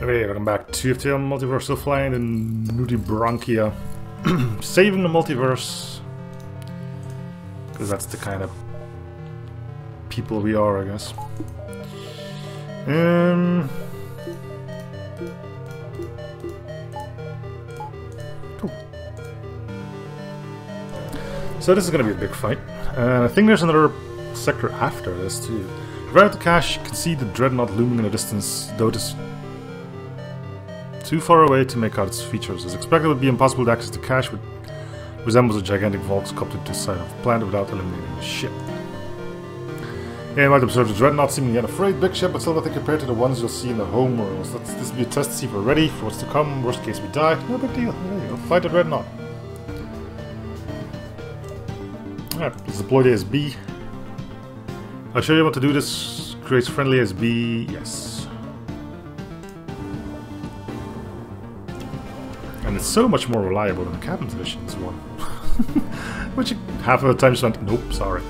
Okay, welcome back to FTL Multiverse, still flying the Nudibranchia. Saving the multiverse. Because that's the kind of people we are, I guess. Cool. So this is going to be a big fight. And I think there's another sector after this, too. Right to cache, you can see the Dreadnought looming in the distance, though it is too far away to make out its features. As expected, it would be impossible to access the cache, which resembles a gigantic vault sculpted to the side of the planet without eliminating the ship. Aenwyth observes the Dreadnought seemingly unafraid, big ship, but still nothing compared to the ones you'll see in the homeworlds. Let this be a test to see if we're ready for what's to come. Worst case, we die. No big deal. There you go. Fight the Dreadnought. Alright, let's deploy the ASB. I'll show you what to do. This creates friendly ASB. Yes. And it's so much more reliable than the Captain's Edition's one. Which half of the time just went, nope, sorry.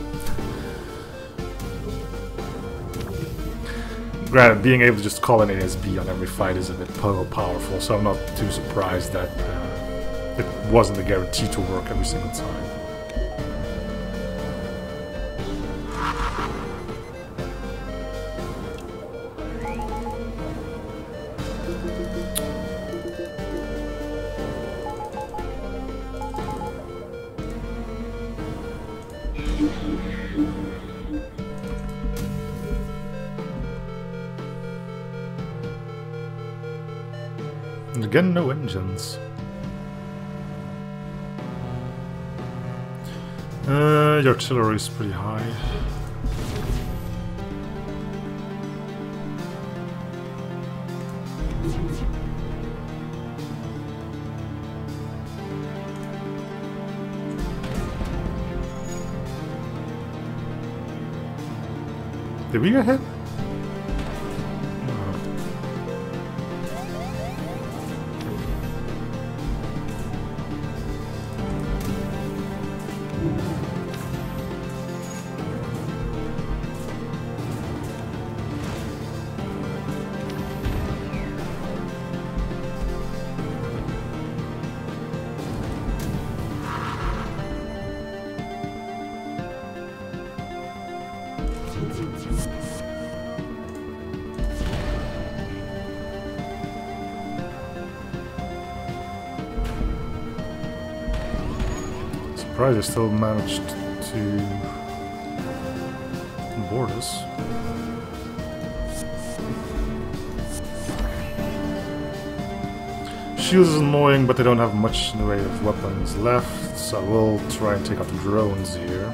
Granted, being able to just call an ASB on every fight is a bit powerful, so I'm not too surprised that it wasn't a guarantee to work every single time. And again, no engines. Your artillery is pretty high. Did we get hit? I still managed to board us. Shields is annoying, but they don't have much in the way of weapons left, so I will try and take out the drones here.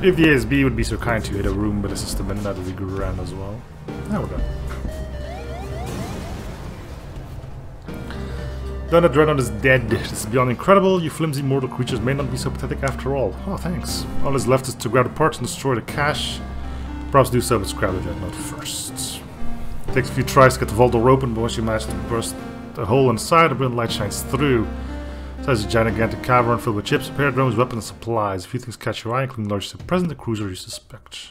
If the ASB would be so kind to hit a room with a system in, that would be grand as well. Now we're done. Done, the Dreadnought is dead. This is beyond incredible. You flimsy mortal creatures may not be so pathetic after all. Oh, thanks. All that's left is to grab the parts and destroy the cache. Perhaps do so, but grab the Dreadnought first. It takes a few tries to get the vault door open, but once you manage to burst the hole inside, a brilliant light shines through. So there's a gigantic cavern filled with chips, repair drones, weapons, and supplies. A few things catch your eye, including largest at present, the cruiser you suspect.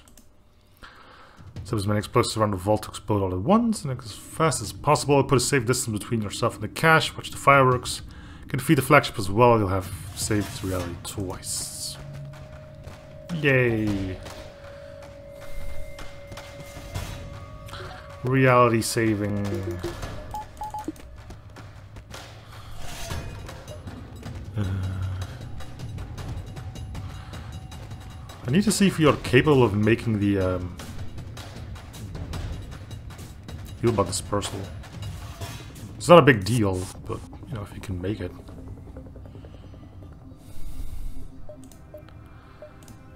So there's many explosives around the vault to explode all at once, and as fast as possible, put a safe distance between yourself and the cache, watch the fireworks. You can feed the flagship as well, you'll have saved reality twice. Yay! Reality saving. I need to see if you're capable of making the heal about dispersal. It's not a big deal, but you know, if you can make it.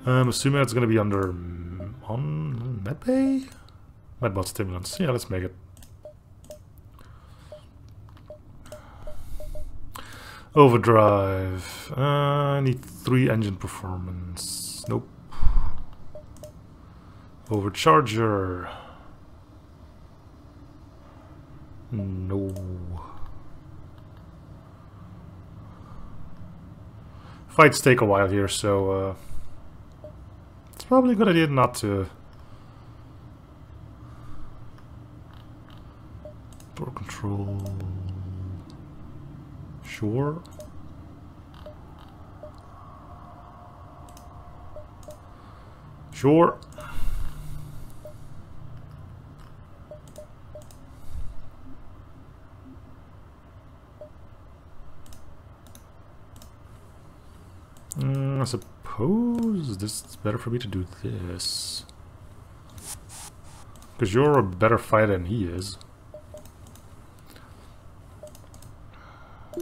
I'm assuming that's going to be under on medbay? Medbot stimulants. Yeah, let's make it. Overdrive. I need 3 engine performance. Nope. Overcharger. No. Fights take a while here, so it's probably a good idea not to door control. Sure. Sure. I suppose this is better for me to do this. Because you're a better fighter than he is. A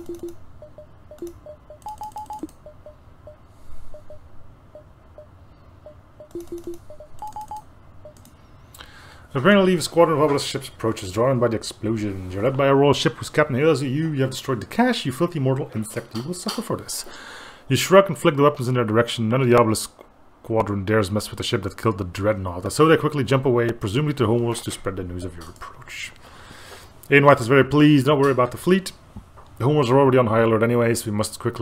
prepare to leave a squadron of Obelisk ships approaches, drawn by the explosion. You're led by a royal ship whose captain hails at you. You have destroyed the cache, you filthy mortal insect. You will suffer for this. You shrug and flick the weapons in their direction. None of the Obelisk squadron dares mess with the ship that killed the Dreadnought, and so they quickly jump away, presumably to homeworlds, to spread the news of your approach. Aenwyth is very pleased. Don't worry about the fleet. The homeworlds are already on high alert anyways. We must move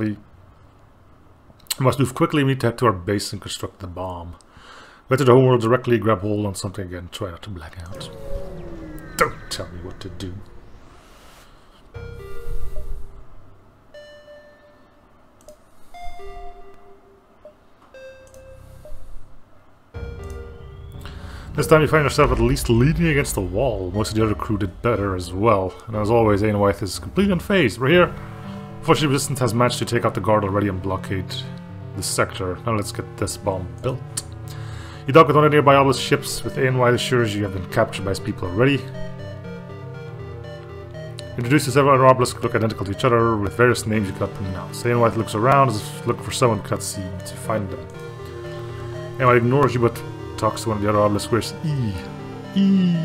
quickly. We need to head to our base and construct the bomb. Go to the homeworld directly, grab hold on something, and try not to black out. Don't tell me what to do. This time you find yourself at least leaning against the wall. Most of the other crew did better as well. And as always, Aenwyth is completely unfazed. We're here. Fortunately, resistance has managed to take out the guard already and blockade the sector. Now let's get this bomb built. You dock with one of the nearby Obelisk ships, with Aenwyth assures you have been captured by his people already. Introduced to several other Obelisks look identical to each other, with various names you cannot pronounce. Aenwyth looks around as if looking for someone who cannot seem to find them. Aenwyth ignores you, but talks to one of the other Obelisk squares. The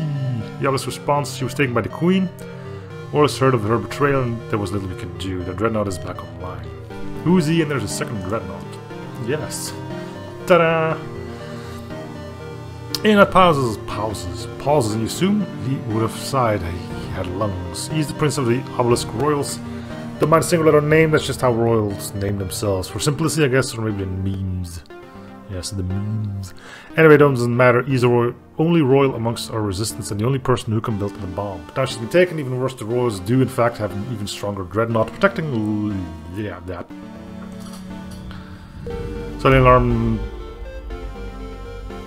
Obelisk responds, she was taken by the Queen. Orlis heard of her betrayal and there was little we could do. The Dreadnought is back online. Who's he? And there's a second Dreadnought. Yes. Ta-da! Aenwyth pauses, and you assume he would have sighed. He had lungs. He's the Prince of the Obelisk Royals. Don't mind a single letter name, that's just how royals name themselves. For simplicity, I guess, or maybe in memes. Yes, the memes. Anyway, it doesn't matter. He's the only royal amongst our resistance and the only person who can build the bomb. But now she's been taken. Even worse, the royals do, in fact, have an even stronger Dreadnought protecting. Yeah, that. Suddenly, alarm.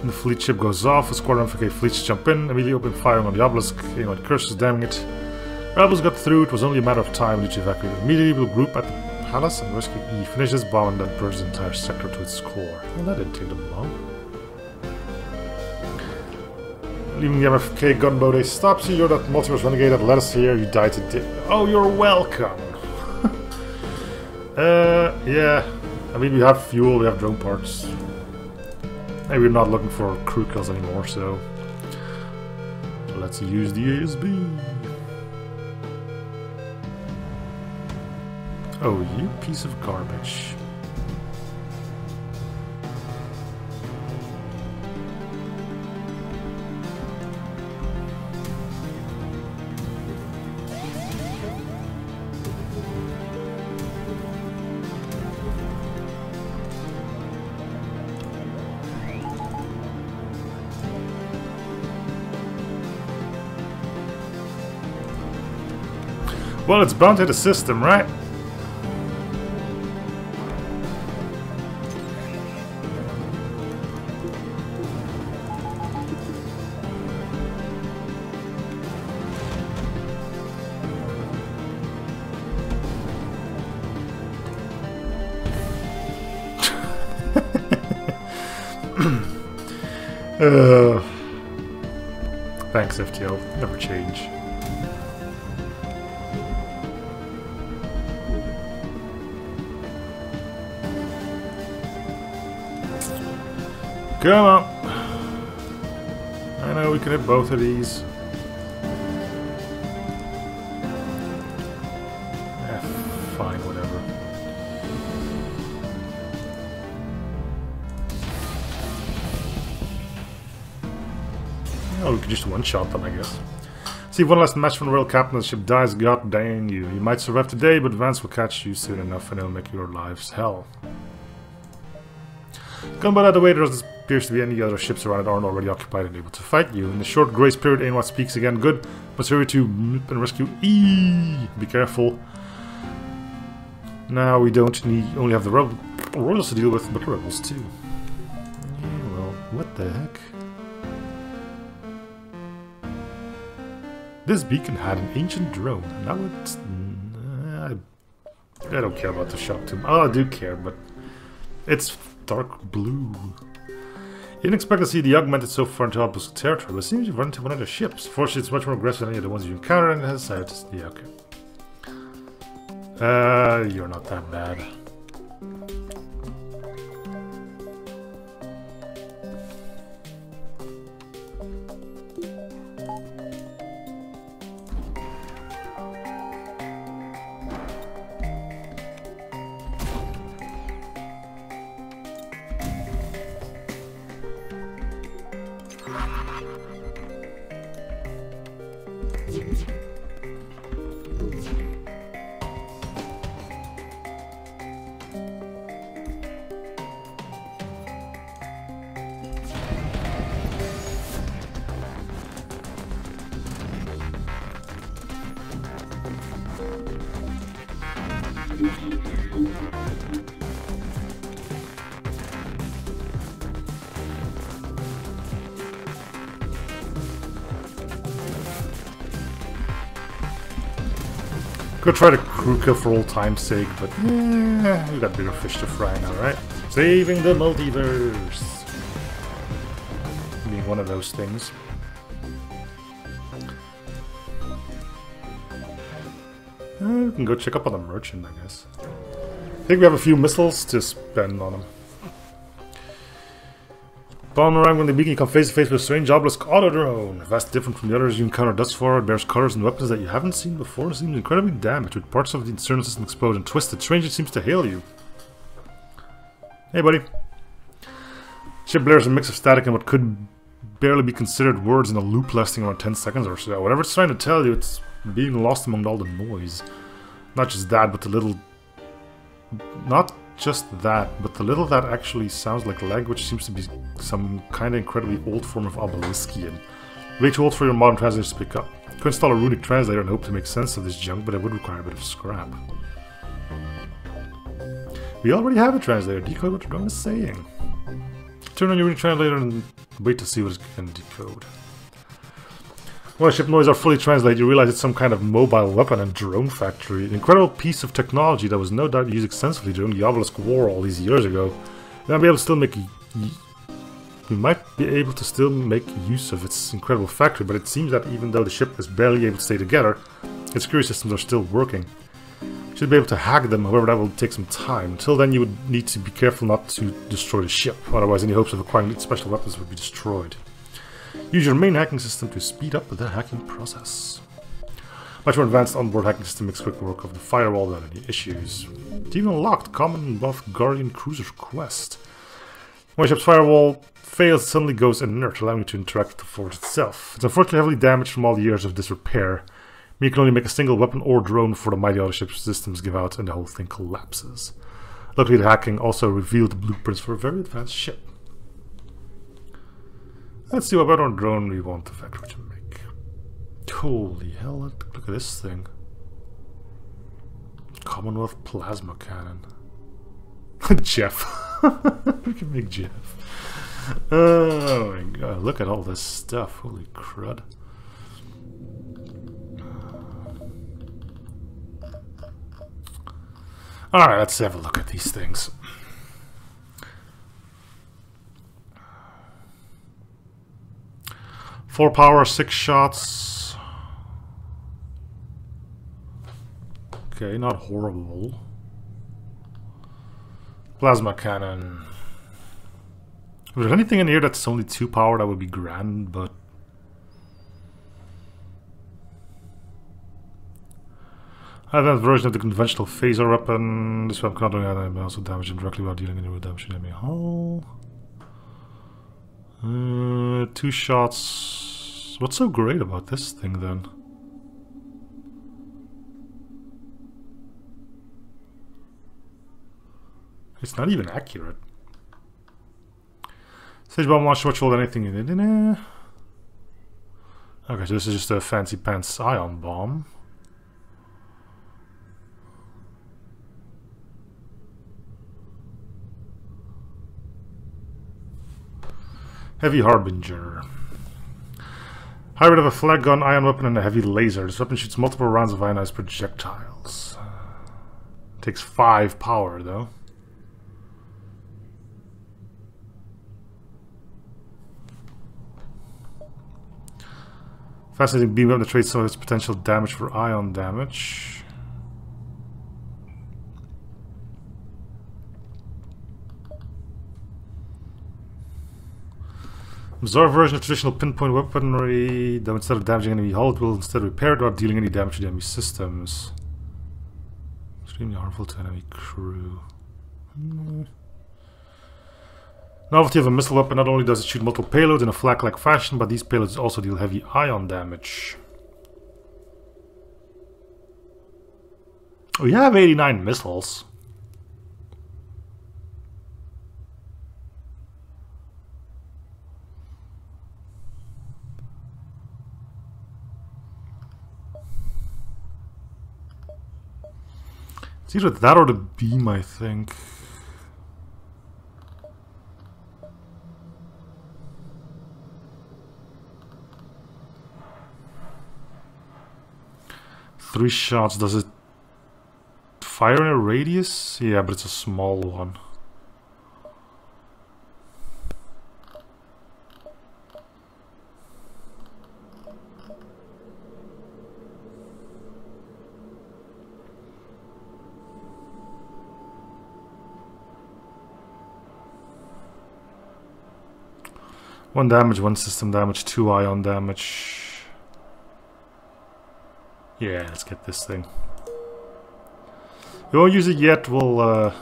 The fleet ship goes off. A squadron of MFK fleets jump in. Immediately open firing on the Obelisk. Aenwyth curses, damning it. Rebels got through. It was only a matter of time. Did you evacuate? Immediately, we'll group at the Palace and rescue E. Finish this bomb and then burns the entire sector to its core. Well, that didn't take them long. Leaving the MFK gunboat, they stops you. You're that multiverse renegade that led us here. You died today. Oh, you're welcome! Yeah. I mean, we have fuel, we have drone parts. And we're not looking for crew kills anymore, so let's use the ASB. Oh, you piece of garbage. Well, it's bound to the system, right? Thanks, FTL. Never change. Come on! I know we can hit both of these. Fine, whatever. Oh, we could just one-shot them, I guess. See, one last match from the royal captain, the ship dies, god dang you. You might survive today, but Vance will catch you soon enough and it'll make your lives hell. Gunboat at the way, there doesn't appear to be any other ships around that aren't already occupied and able to fight you. In the short grace period, Aenwyth speaks again. Good, but hurry to bloop and rescue. Eee! Be careful. Now we don't need, only have the royals to deal with, but the rebels too. Yeah, well, what the heck? This beacon had an ancient drone. Now it's... I don't care about the shop too much. Oh, I do care, but... it's dark blue. You didn't expect to see the augmented so far into Obelisk territory, but it seems you've run into one of the ships. Fortunately, it's much more aggressive than any of the ones you encountered, and it has sights. Yeah, okay. You're not that bad. Go try to crew kill for old time's sake, but yeah, we got bigger fish to fry now, right? Saving the multiverse! Being one of those things. We can go check up on the merchant, I guess. I think we have a few missiles to spend on him. Bomb around when the beacon, you come face to face with a strange obelisk auto drone. Vastly different from the others you encountered thus far, it bears colors and weapons that you haven't seen before. It seems incredibly damaged, with parts of the internal system explode and twisted. Strangely seems to hail you. Hey, buddy. Ship blares a mix of static and what could barely be considered words in a loop lasting around 10 seconds or so. Whatever it's trying to tell you, it's being lost among all the noise. Not just that, but the little. Not. Just that, but the little that actually sounds like language seems to be some kind of incredibly old form of Obeliskian. Way too old for your modern translators to pick up. Could install a runic translator and hope to make sense of this junk, but it would require a bit of scrap. We already have a translator. Decode what the drone is saying. Turn on your runic translator and wait to see what it can decode. When ship noise are fully translated, you realize it's some kind of mobile weapon and drone factory. An incredible piece of technology that was no doubt used extensively during the Obelisk War all these years ago. We might be able to still make use of its incredible factory, but it seems that even though the ship is barely able to stay together, its security systems are still working. You should be able to hack them, however that will take some time. Until then you would need to be careful not to destroy the ship, otherwise any hopes of acquiring its special weapons would be destroyed. Use your main hacking system to speed up the hacking process. Much more advanced onboard hacking system makes quick work of the firewall without any issues. It even unlocked Commonwealth Guardian Cruiser's quest. When a ship's firewall fails, it suddenly goes inert, allowing you to interact with the force itself. It's unfortunately heavily damaged from all the years of disrepair. You can only make a single weapon or drone before the mighty other ship's systems give out and the whole thing collapses. Luckily, the hacking also revealed blueprints for a very advanced ship. Let's see what better drone we want the factory to make. Holy hell, look at this thing. Commonwealth Plasma Cannon. Jeff. We can make Jeff. Oh my god, look at all this stuff. Holy crud. Alright, let's have a look at these things. Four power, 6 shots. Okay, not horrible. Plasma cannon. If there's anything in here that's only 2 power, that would be grand, but... Advanced version of the conventional phaser weapon. This weapon cannot do anything, but also damage indirectly while dealing any damage in enemy hull. 2 shots. What's so great about this thing, then? It's not even accurate. Stage bomb launch, watch hold anything in it. Okay, so this is just a fancy pants ion bomb. Heavy Harbinger. Hybrid of a flag gun, ion weapon, and a heavy laser. This weapon shoots multiple rounds of ionized projectiles. Takes 5 power, though. Fascinating beam weapon that trades some of its potential damage for ion damage. Bizarre version of traditional pinpoint weaponry, though instead of damaging enemy hull, it will instead repair it without dealing any damage to the enemy systems. Extremely harmful to enemy crew. Novelty of a missile weapon, not only does it shoot multiple payloads in a flak-like fashion, but these payloads also deal heavy ion damage. We have 89 missiles. It's either that or the beam, I think. Three shots, does it fire in a radius? Yeah, but it's a small one. One damage, one system damage, 2 ion damage. Yeah, let's get this thing. We won't use it yet, we'll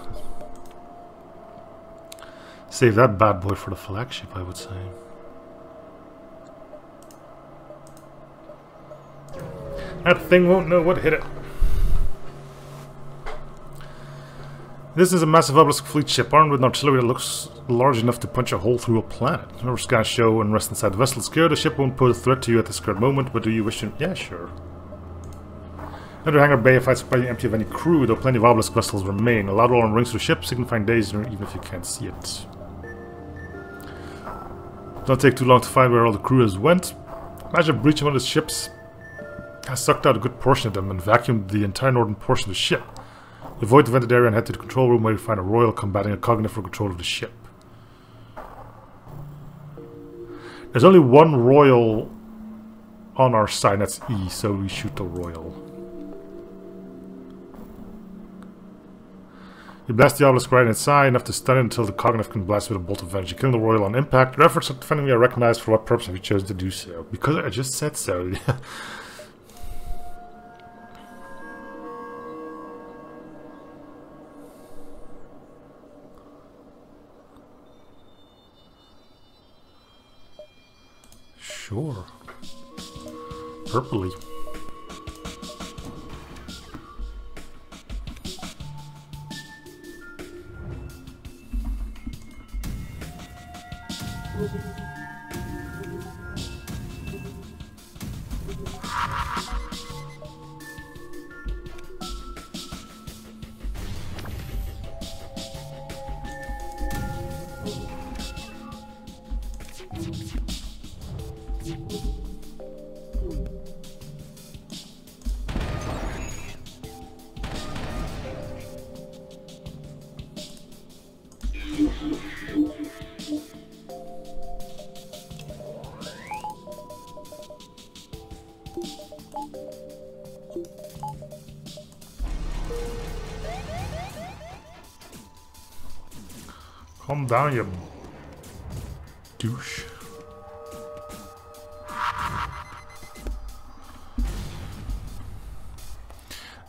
save that bad boy for the flagship, I would say. That thing won't know what hit it. This is a massive Obelisk fleet ship, armed with an artillery that looks large enough to punch a hole through a planet. Never scan show and rest inside the vessel. It's clear the ship won't pose a threat to you at this current moment, but do you wish to... Yeah, sure. Under Hangar Bay, fights are pretty empty of any crew, though plenty of Obelisk vessels remain. A loud alarm rings through the ship, signifying danger even if you can't see it. Don't take too long to find where all the crew has went. Imagine a breach of one of the ships has sucked out a good portion of them and vacuumed the entire northern portion of the ship. Avoid the vented area and head to the control room where you find a royal combating a cognitive for control of the ship. There's only one royal on our side, that's E, so we shoot the royal. You blast the obelisk right inside, enough to stun it until the cognitive can blast with a bolt of vengeance. You kill the royal on impact. Your efforts at defending me are recognized. For what purpose have you chosen to do so? Because I just said so. Sure. Purpley. Calm down, you douche.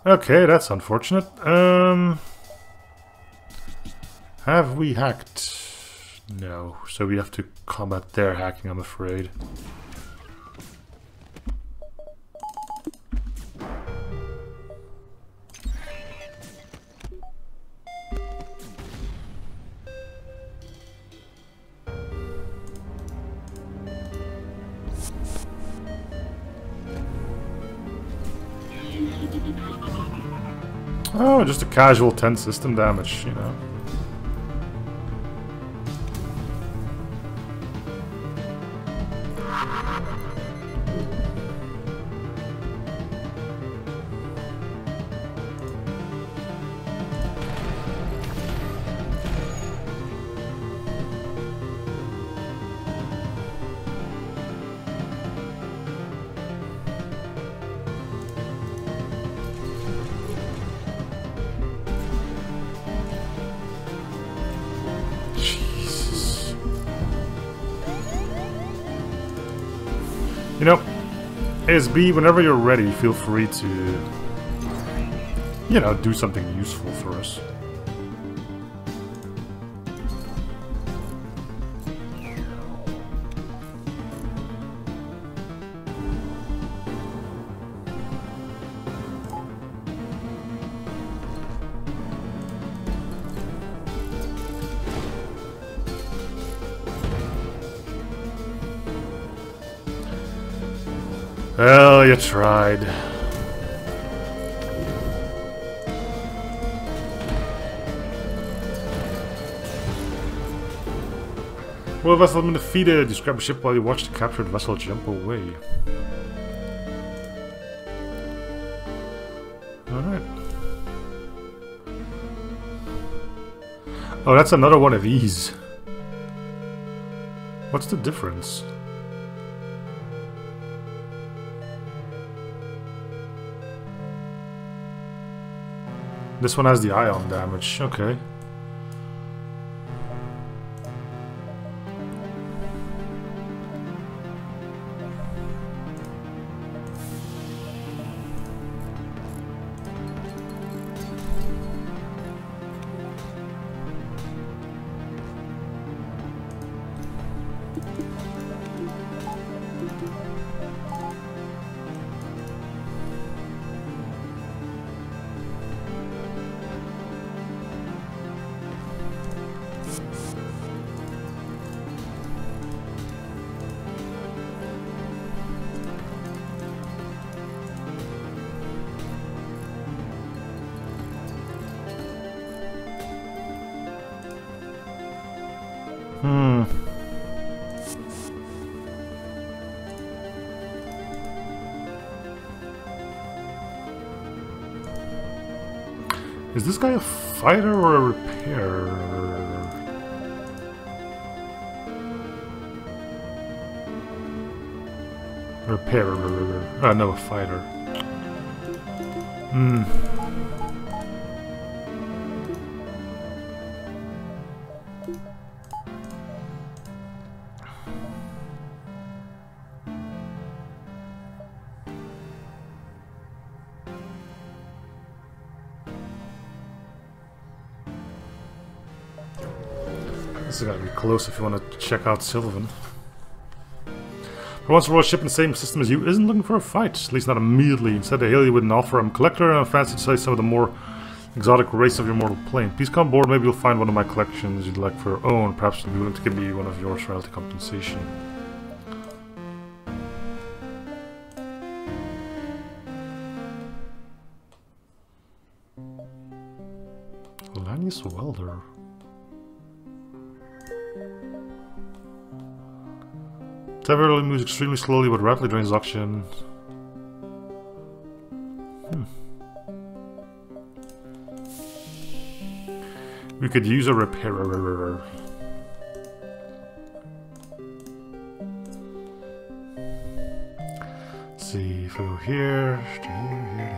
Okay, that's unfortunate. Have we hacked? No, so we have to combat their hacking, I'm afraid. Oh, just a casual 10 system damage, you know. ASB, whenever you're ready, feel free to, you know, do something useful for us. Well, you tried. Well, vessel has been defeated. You grab a ship while you watch the captured vessel jump away. Alright. Oh, that's another one of these. What's the difference? This one has the ion damage, okay. Is this guy a fighter or a repairer? Repairer. Ah, no, a fighter. Hmm. This has got to be close if you want to check out Sylvan. For once, a royal ship in the same system as you isn't looking for a fight, at least not immediately. Instead, they hail you with an offer. I'm a collector and I'm fancy to sell some of the more exotic race of your mortal plane. Please come aboard, maybe you'll find one of my collections you'd like for your own. Perhaps you'll be willing to give me one of yours for royalty compensation. Lanius Welder. Tavoril moves extremely slowly but rapidly drains oxygen. We could use a repairer. Let's see, flew here, to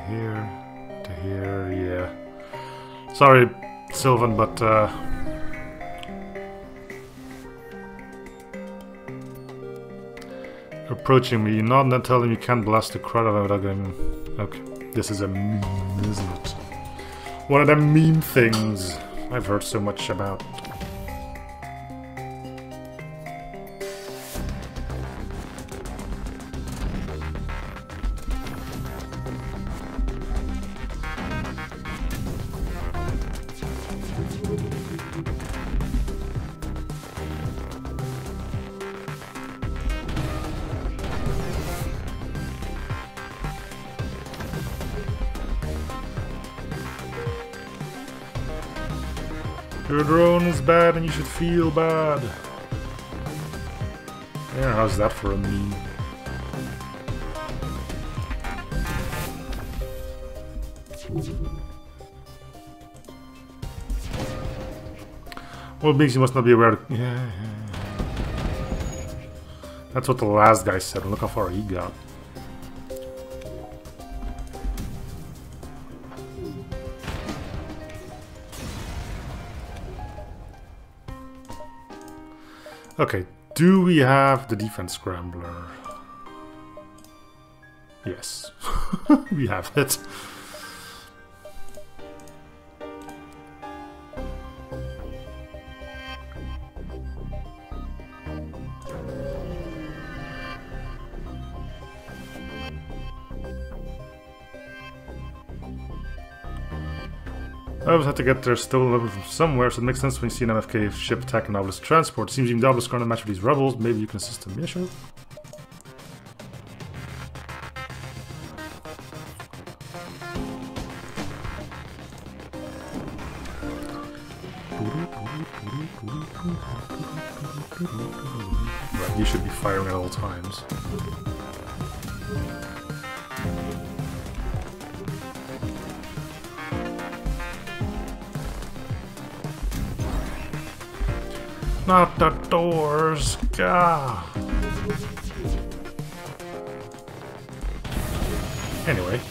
here, to here, to here, yeah. Sorry, Sylvan, but approaching me, you nod and then tell him you can't blast the crowd out of him. Okay, this is a meme, isn't it? One of the meme things I've heard so much about. Your drone is bad and you should feel bad. Yeah, how's that for a meme? Well, Biggs, you must not be aware. Yeah. That's what the last guy said. Look how far he got. Okay, do we have the defense scrambler? Yes, we have it. I always had to get their stolen level from somewhere, so it makes sense when you see an MFK ship attack an Obelisk transport. Seems even the Obelisk can't match with these rebels. Maybe you can assist them. Yeah, sure. Right, you should be firing at all times. Not the doors, gah! Anyway.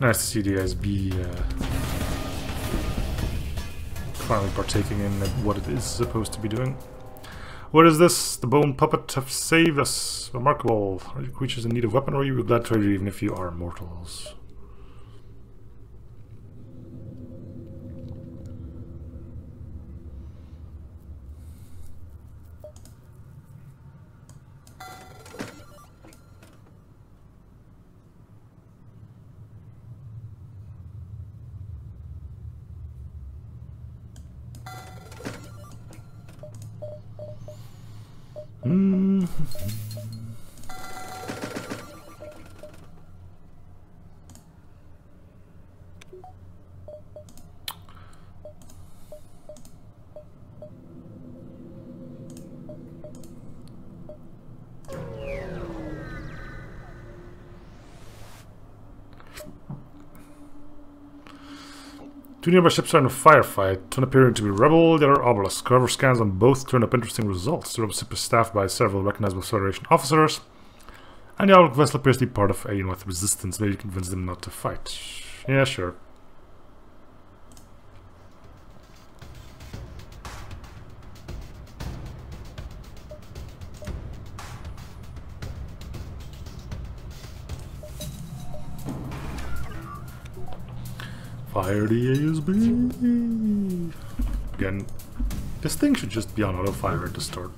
Nice to see the ASB finally partaking in what it is supposed to be doing. What is this? The bone puppet have saved us. Remarkable. Are you creatures in need of weaponry? We're glad to trade you even if you are mortals. Two nearby ships are in a firefight, one appearing to be rebel, the other obelisk. However, scans on both turn up interesting results. The rebel ship is staffed by several recognizable Federation officers, and the obelisk vessel appears to be part of Aenwyth resistance. Maybe you convince them not to fight. Yeah, sure. Fire the ASB! Again, this thing should just be on auto fire at the start.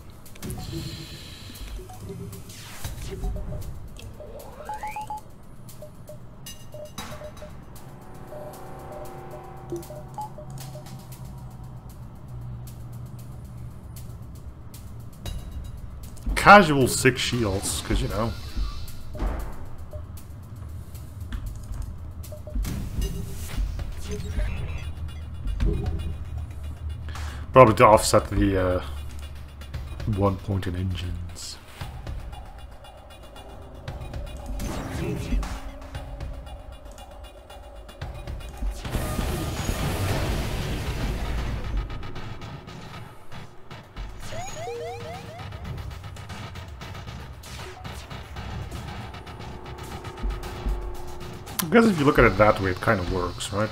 Casual 6 shields, because you know. Probably to offset the 1 point in engines. I guess if you look at it that way, it kind of works, right?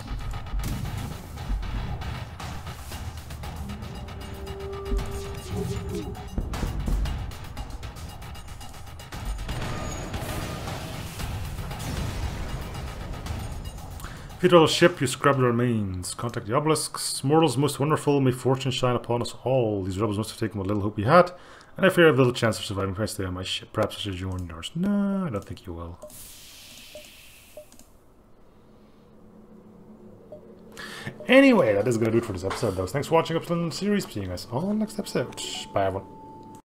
Cathedral ship, you scrub the remains. Contact the obelisks. Mortals most wonderful, may fortune shine upon us all. These rebels must have taken what little hope we had, and I fear I have little chance of surviving. Can I stay on my ship? Perhaps I should join yours. No, I don't think you will. Anyway, that is going to do it for this episode, though. Thanks for watching up to the series. See you guys all next episode. Bye, everyone.